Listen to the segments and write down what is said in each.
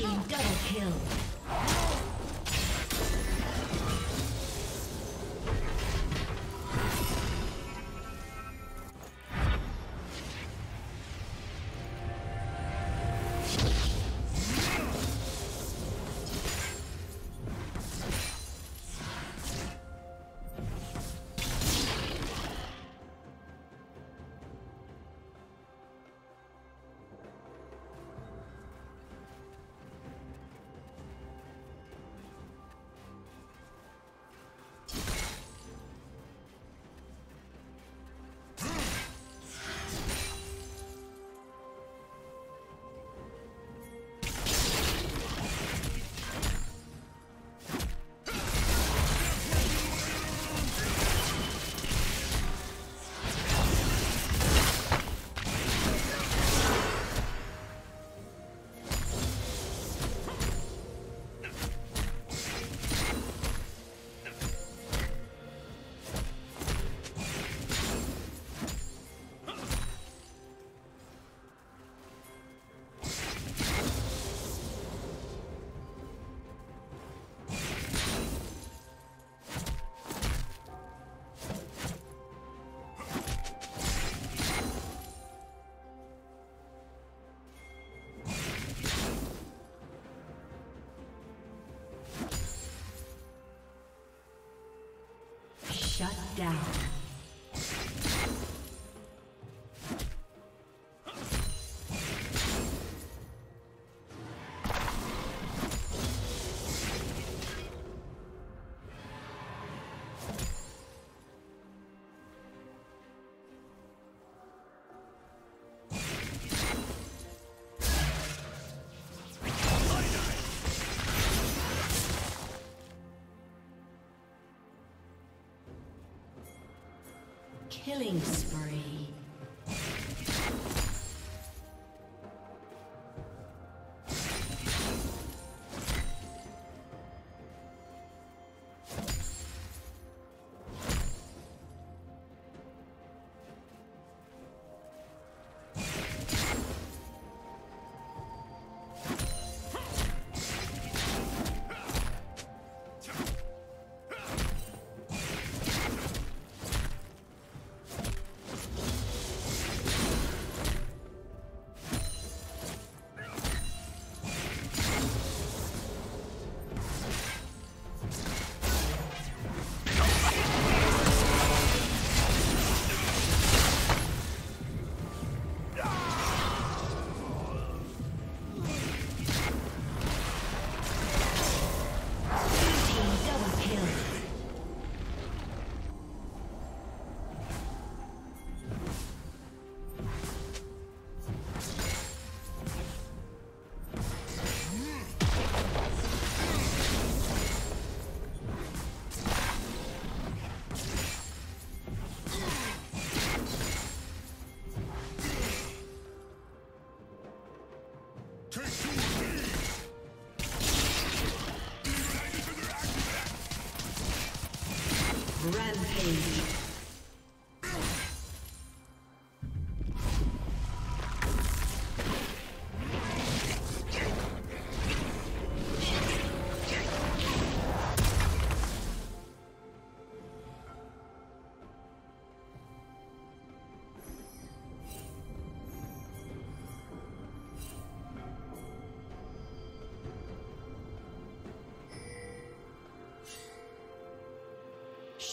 Team double kill. Shut down. Killing spree. Rampage.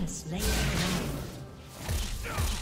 the slain dragon.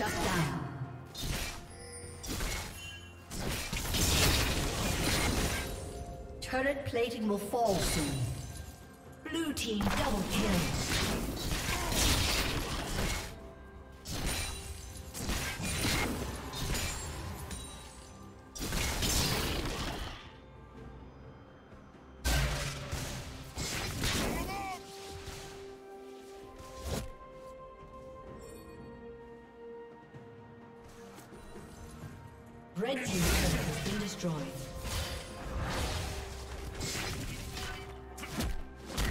Shut down. Turret plating will fall soon. Blue team double kill. Red team's turret has been destroyed.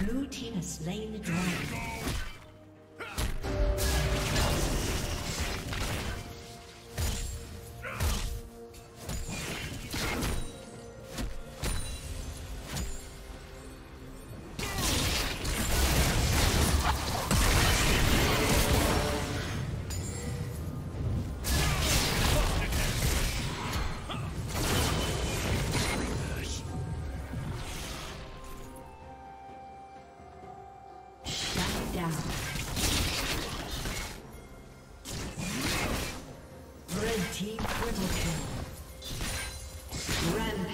Blue team has slain the dragon.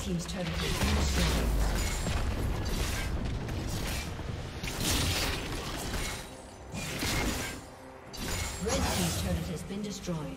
team's turret has been destroyed. Red team's turret has been destroyed.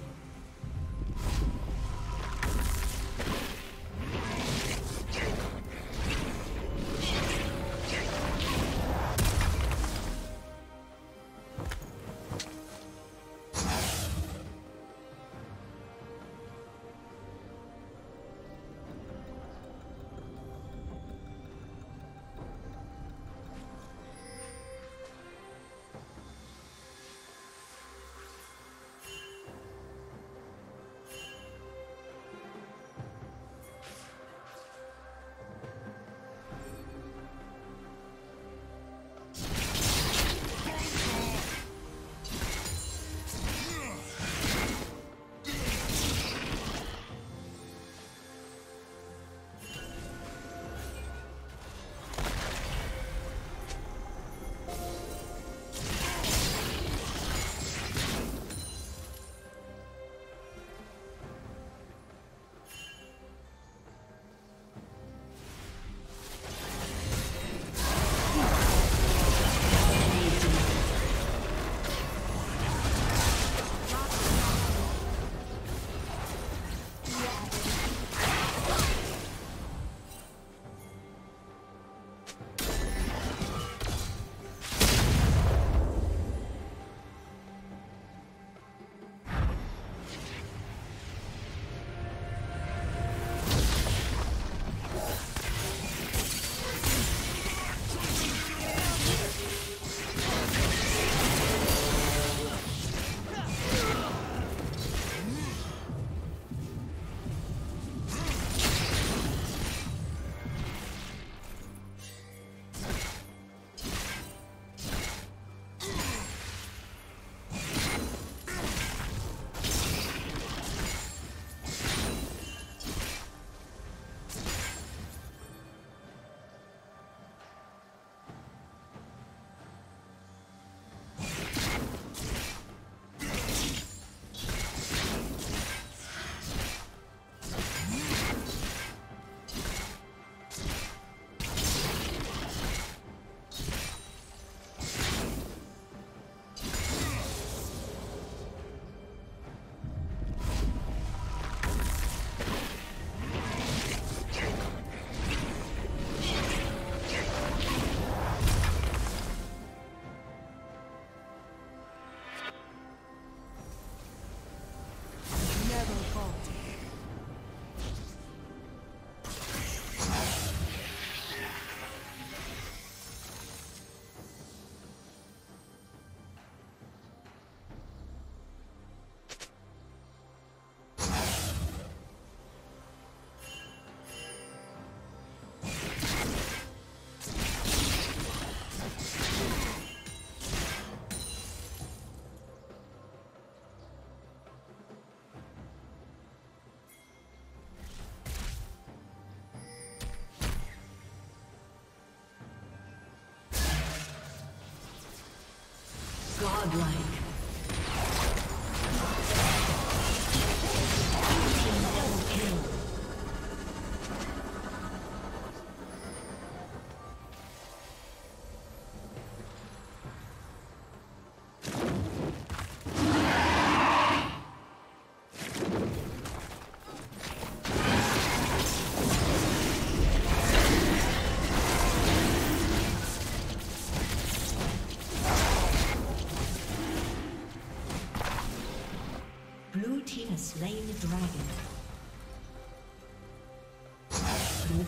Godlike. Double kill. dragon. Blue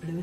Blue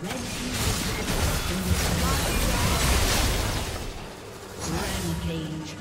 Rampage.